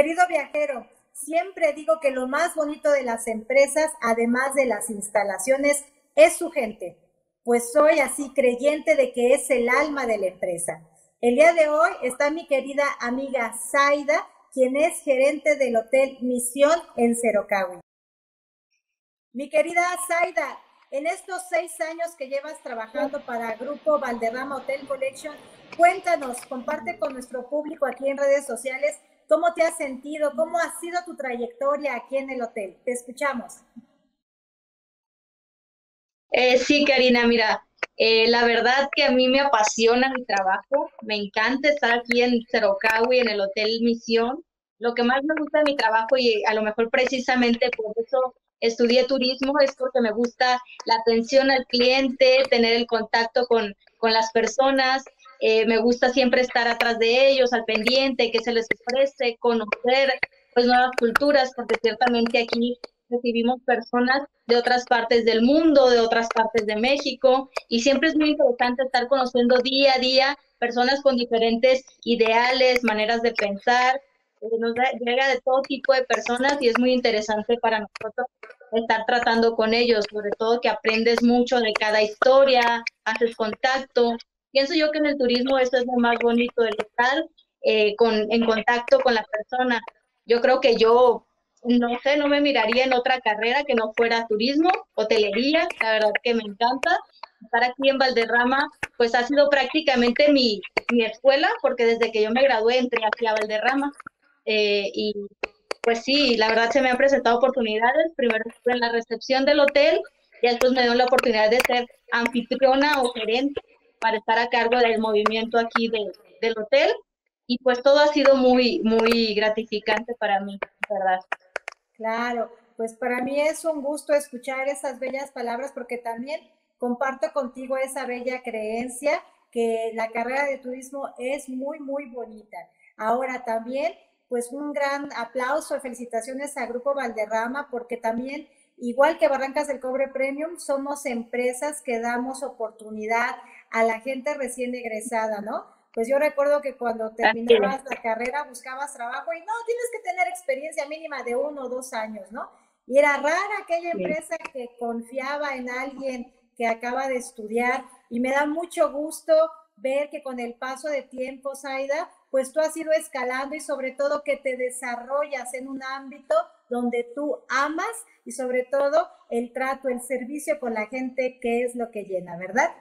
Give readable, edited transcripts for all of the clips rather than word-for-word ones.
Querido viajero, siempre digo que lo más bonito de las empresas, además de las instalaciones, es su gente, pues soy así creyente de que es el alma de la empresa. El día de hoy está mi querida amiga Zaida, quien es gerente del Hotel Misión en Cerocahui. Mi querida Zaida, en estos 6 años que llevas trabajando para Grupo Valderrama Hotel Collection, cuéntanos, comparte con nuestro público aquí en redes sociales cómo te has sentido, cómo ha sido tu trayectoria aquí en el hotel. Te escuchamos. Sí, Karina, mira, la verdad que a mí me apasiona mi trabajo, me encanta estar aquí en Cerocahui, en el Hotel Misión. Lo que más me gusta de mi trabajo, y a lo mejor precisamente por eso estudié turismo, es porque me gusta la atención al cliente, tener el contacto con las personas. Me gusta siempre estar atrás de ellos, al pendiente, que se les ofrece, conocer pues nuevas culturas, porque ciertamente aquí recibimos personas de otras partes del mundo, de otras partes de México, y siempre es muy interesante estar conociendo día a día personas con diferentes ideales, maneras de pensar. Nos llega de todo tipo de personas y es muy interesante para nosotros estar tratando con ellos, sobre todo que aprendes mucho de cada historia, haces contacto. Pienso yo que en el turismo eso es lo más bonito, el estar en contacto con la persona. Yo creo que yo, no sé, no me miraría en otra carrera que no fuera turismo, hotelería, la verdad que me encanta. Estar aquí en Valderrama, pues ha sido prácticamente mi escuela, porque desde que yo me gradué entré aquí a Valderrama. Y pues sí, la verdad se me han presentado oportunidades. Primero estuve en la recepción del hotel y después me dio la oportunidad de ser anfitriona o gerente para estar a cargo del movimiento aquí del hotel. Y pues todo ha sido muy, muy gratificante para mí, ¿verdad? Claro, pues para mí es un gusto escuchar esas bellas palabras porque también comparto contigo esa bella creencia que la carrera de turismo es muy, muy bonita. Ahora también, pues un gran aplauso y felicitaciones a Grupo Valderrama, porque también, igual que Barrancas del Cobre Premium, somos empresas que damos oportunidad a la gente recién egresada, ¿no? Pues yo recuerdo que cuando terminabas la carrera buscabas trabajo y no, tienes que tener experiencia mínima de 1 o 2 años, ¿no? Y era rara aquella empresa que confiaba en alguien que acaba de estudiar, y me da mucho gusto ver que con el paso de tiempo, Zaida, pues tú has ido escalando y sobre todo que te desarrollas en un ámbito donde tú amas y sobre todo el trato, el servicio con la gente, que es lo que llena, ¿verdad?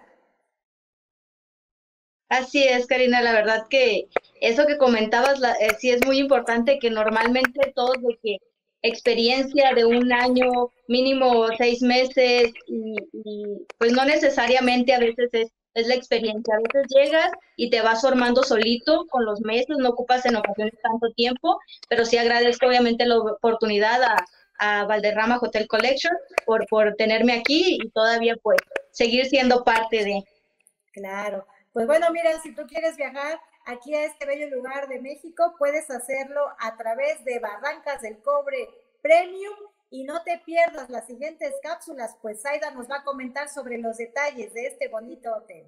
Así es, Karina, la verdad que eso que comentabas sí es muy importante, que normalmente todos de que experiencia de 1 año, mínimo 6 meses, y pues no necesariamente a veces es la experiencia. A veces llegas y te vas formando solito con los meses, no ocupas en ocasiones tanto tiempo, pero sí agradezco obviamente la oportunidad a Valderrama Hotel Collection por tenerme aquí y todavía pues seguir siendo parte de. Claro, pues bueno, mira, si tú quieres viajar aquí a este bello lugar de México, puedes hacerlo a través de Barrancas del Cobre Premium. Y no te pierdas las siguientes cápsulas, pues Zaida nos va a comentar sobre los detalles de este bonito hotel.